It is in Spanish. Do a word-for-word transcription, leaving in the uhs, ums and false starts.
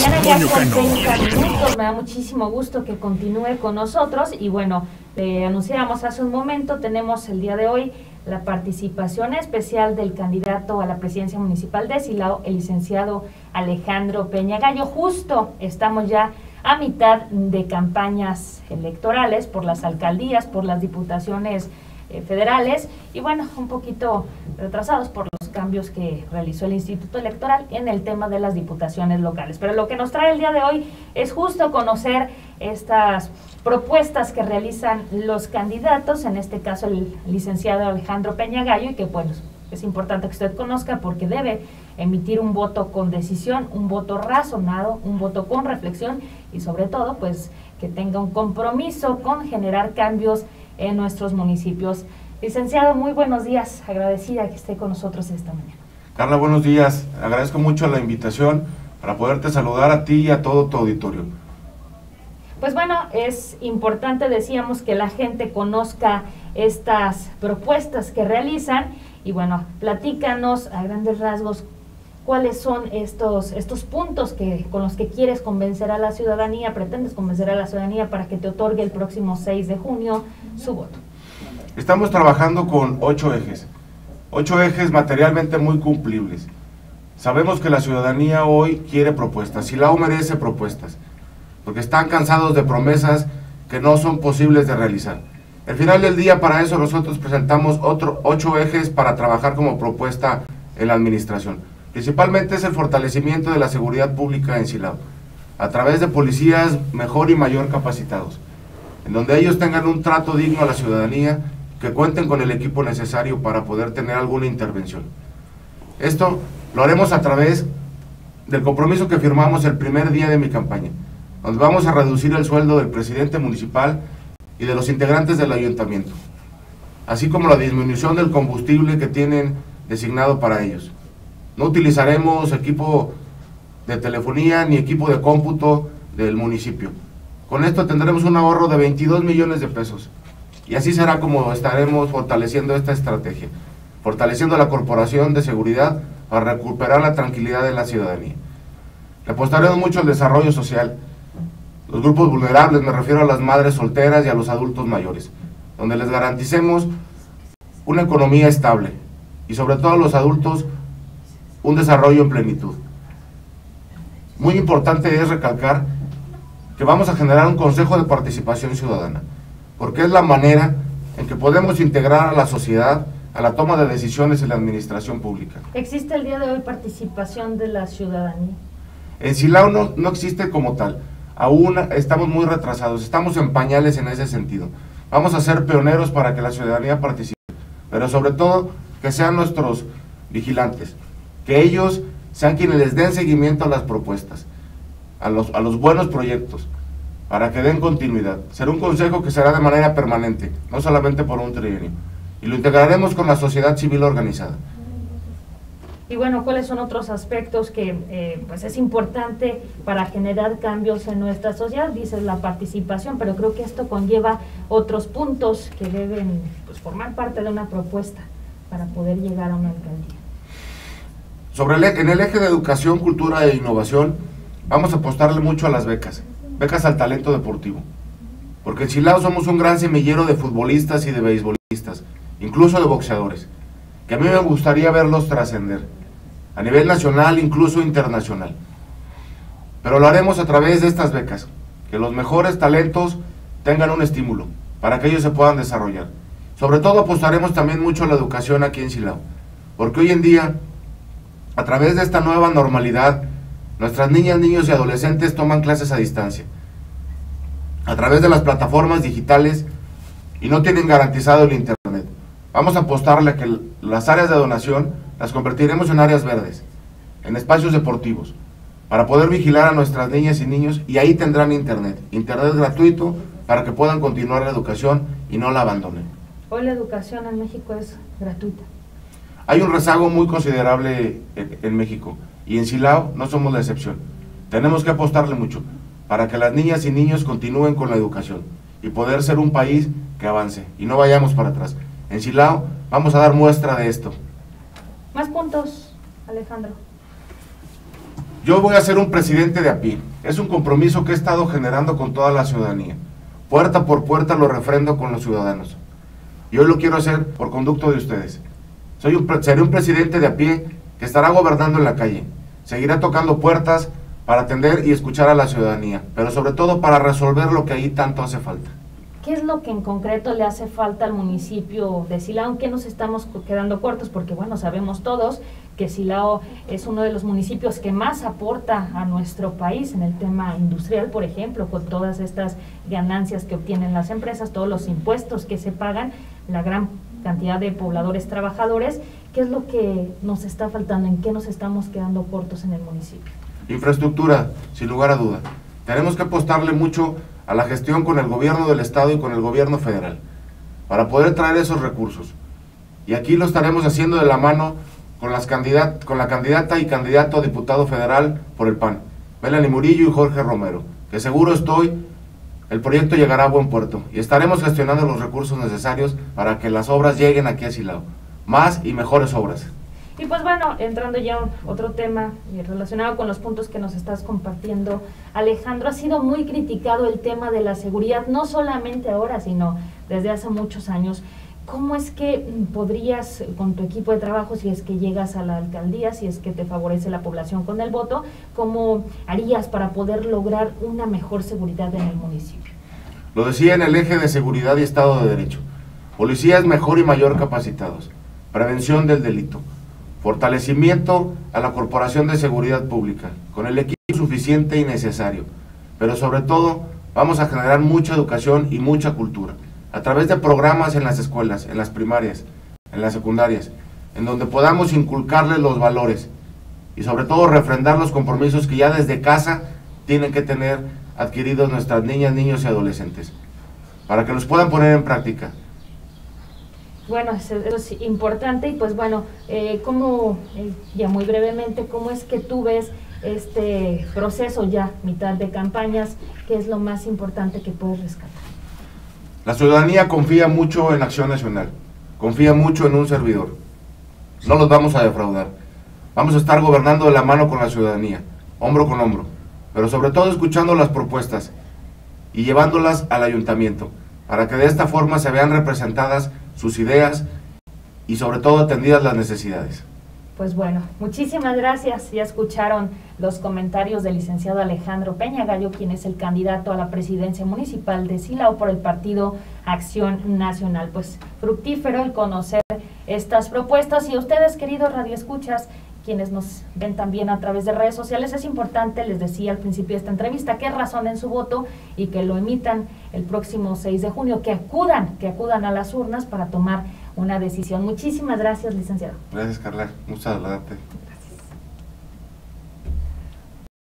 mañana ya son treinta minutos. Me da muchísimo gusto que continúe con nosotros. Y bueno, eh, anunciamos hace un momento, tenemos el día de hoy la participación especial del candidato a la presidencia municipal de Silao, el licenciado Alejandro Peña Gallo. Justo estamos ya a mitad de campañas electorales por las alcaldías, por las diputaciones eh, federales y bueno, un poquito retrasados por los cambios que realizó el Instituto Electoral en el tema de las diputaciones locales. Pero lo que nos trae el día de hoy es justo conocer estas propuestas que realizan los candidatos, en este caso el licenciado Alejandro Peña Gallo, y que bueno, es importante que usted conozca porque debe emitir un voto con decisión, un voto razonado, un voto con reflexión y sobre todo pues que tenga un compromiso con generar cambios en nuestros municipios. Licenciado, muy buenos días, agradecida que esté con nosotros esta mañana. Carla, buenos días, agradezco mucho la invitación para poderte saludar a ti y a todo tu auditorio. Pues bueno, es importante, decíamos, que la gente conozca estas propuestas que realizan. Y bueno, platícanos a grandes rasgos cuáles son estos estos puntos que con los que quieres convencer a la ciudadanía, pretendes convencer a la ciudadanía para que te otorgue el próximo seis de junio su voto. Estamos trabajando con ocho ejes, ocho ejes materialmente muy cumplibles. Sabemos que la ciudadanía hoy quiere propuestas, Silao merece propuestas, porque están cansados de promesas que no son posibles de realizar. Al final del día, para eso nosotros presentamos otros ocho ejes para trabajar como propuesta en la administración. Principalmente es el fortalecimiento de la seguridad pública en Silao, a través de policías mejor y mayor capacitados, en donde ellos tengan un trato digno a la ciudadanía, que cuenten con el equipo necesario para poder tener alguna intervención. Esto lo haremos a través del compromiso que firmamos el primer día de mi campaña, donde vamos a reducir el sueldo del presidente municipal y de los integrantes del ayuntamiento, así como la disminución del combustible que tienen designado para ellos. No utilizaremos equipo de telefonía ni equipo de cómputo del municipio. Con esto tendremos un ahorro de veintidós millones de pesos y así será como estaremos fortaleciendo esta estrategia, fortaleciendo la corporación de seguridad para recuperar la tranquilidad de la ciudadanía. Le apostaremos mucho al desarrollo social. Los grupos vulnerables, me refiero a las madres solteras y a los adultos mayores, donde les garanticemos una economía estable y sobre todo a los adultos un desarrollo en plenitud. Muy importante es recalcar que vamos a generar un consejo de participación ciudadana, porque es la manera en que podemos integrar a la sociedad a la toma de decisiones en la administración pública. ¿Existe el día de hoy participación de la ciudadanía? En Silao no, no existe como tal. Aún estamos muy retrasados, estamos en pañales en ese sentido. Vamos a ser pioneros para que la ciudadanía participe, pero sobre todo que sean nuestros vigilantes, que ellos sean quienes les den seguimiento a las propuestas, a los, a los buenos proyectos, para que den continuidad. Será un consejo que será de manera permanente, no solamente por un trienio, y lo integraremos con la sociedad civil organizada. Y bueno, ¿cuáles son otros aspectos que eh, pues es importante para generar cambios en nuestra sociedad? Dices la participación, pero creo que esto conlleva otros puntos que deben pues, formar parte de una propuesta para poder llegar a una alcaldía. Sobre el, en el eje de educación, cultura e innovación, vamos a apostarle mucho a las becas, becas al talento deportivo, porque en Silao somos un gran semillero de futbolistas y de beisbolistas, incluso de boxeadores, que a mí me gustaría verlos trascender a nivel nacional, incluso internacional. Pero lo haremos a través de estas becas, que los mejores talentos tengan un estímulo para que ellos se puedan desarrollar. Sobre todo apostaremos también mucho a la educación aquí en Silao, porque hoy en día, a través de esta nueva normalidad, nuestras niñas, niños y adolescentes toman clases a distancia, a través de las plataformas digitales, y no tienen garantizado el internet. Vamos a apostarle a que las áreas de donación las convertiremos en áreas verdes, en espacios deportivos, para poder vigilar a nuestras niñas y niños, y ahí tendrán internet, internet gratuito, para que puedan continuar la educación y no la abandonen. Hoy la educación en México es gratuita. Hay un rezago muy considerable en, en México, y en Silao no somos la excepción. Tenemos que apostarle mucho, para que las niñas y niños continúen con la educación, y poder ser un país que avance, y no vayamos para atrás. En Silao vamos a dar muestra de esto. Más puntos, Alejandro. Yo voy a ser un presidente de a pie. Es un compromiso que he estado generando con toda la ciudadanía. Puerta por puerta lo refrendo con los ciudadanos. Y hoy lo quiero hacer por conducto de ustedes. Soy un, seré un presidente de a pie que estará gobernando en la calle. Seguirá tocando puertas para atender y escuchar a la ciudadanía, pero sobre todo para resolver lo que ahí tanto hace falta. ¿Qué es lo que en concreto le hace falta al municipio de Silao? ¿En qué nos estamos quedando cortos? Porque bueno, sabemos todos que Silao es uno de los municipios que más aporta a nuestro país en el tema industrial, por ejemplo, con todas estas ganancias que obtienen las empresas, todos los impuestos que se pagan, la gran cantidad de pobladores trabajadores. ¿Qué es lo que nos está faltando? ¿En qué nos estamos quedando cortos en el municipio? Infraestructura, sin lugar a duda. Tenemos que apostarle mucho a la gestión con el gobierno del estado y con el gobierno federal, para poder traer esos recursos, y aquí lo estaremos haciendo de la mano con, las candidat con la candidata y candidato a diputado federal por el P A N, Melanie Murillo y Jorge Romero, que seguro estoy, el proyecto llegará a buen puerto, y estaremos gestionando los recursos necesarios para que las obras lleguen aquí a Silao, más y mejores obras. Y pues bueno, entrando ya a otro tema relacionado con los puntos que nos estás compartiendo, Alejandro, ha sido muy criticado el tema de la seguridad, no solamente ahora, sino desde hace muchos años. ¿Cómo es que podrías, con tu equipo de trabajo, si es que llegas a la alcaldía, si es que te favorece la población con el voto, cómo harías para poder lograr una mejor seguridad en el municipio? Lo decía en el eje de seguridad y Estado de Derecho, policías mejor y mayor capacitados, prevención del delito, fortalecimiento a la Corporación de Seguridad Pública, con el equipo suficiente y necesario, pero sobre todo vamos a generar mucha educación y mucha cultura, a través de programas en las escuelas, en las primarias, en las secundarias, en donde podamos inculcarles los valores y sobre todo refrendar los compromisos que ya desde casa tienen que tener adquiridos nuestras niñas, niños y adolescentes, para que los puedan poner en práctica. Bueno, eso es importante. Y pues bueno, eh, ¿cómo, eh, ya muy brevemente, cómo es que tú ves este proceso ya, mitad de campañas, qué es lo más importante que puedes rescatar? La ciudadanía confía mucho en Acción Nacional, confía mucho en un servidor, no los vamos a defraudar, vamos a estar gobernando de la mano con la ciudadanía, hombro con hombro, pero sobre todo escuchando las propuestas y llevándolas al ayuntamiento, para que de esta forma se vean representadas sus ideas y sobre todo atendidas las necesidades. Pues bueno, muchísimas gracias. Ya escucharon los comentarios del licenciado Alejandro Peña Gallo, quien es el candidato a la presidencia municipal de Silao por el partido Acción Nacional. Pues fructífero el conocer estas propuestas, y a ustedes, queridos radioescuchas, quienes nos ven también a través de redes sociales, es importante, les decía al principio de esta entrevista, que razonen su voto y que lo emitan el próximo seis de junio, que acudan, que acudan a las urnas para tomar una decisión. Muchísimas gracias, licenciado. Gracias, Carla. Muchas gracias.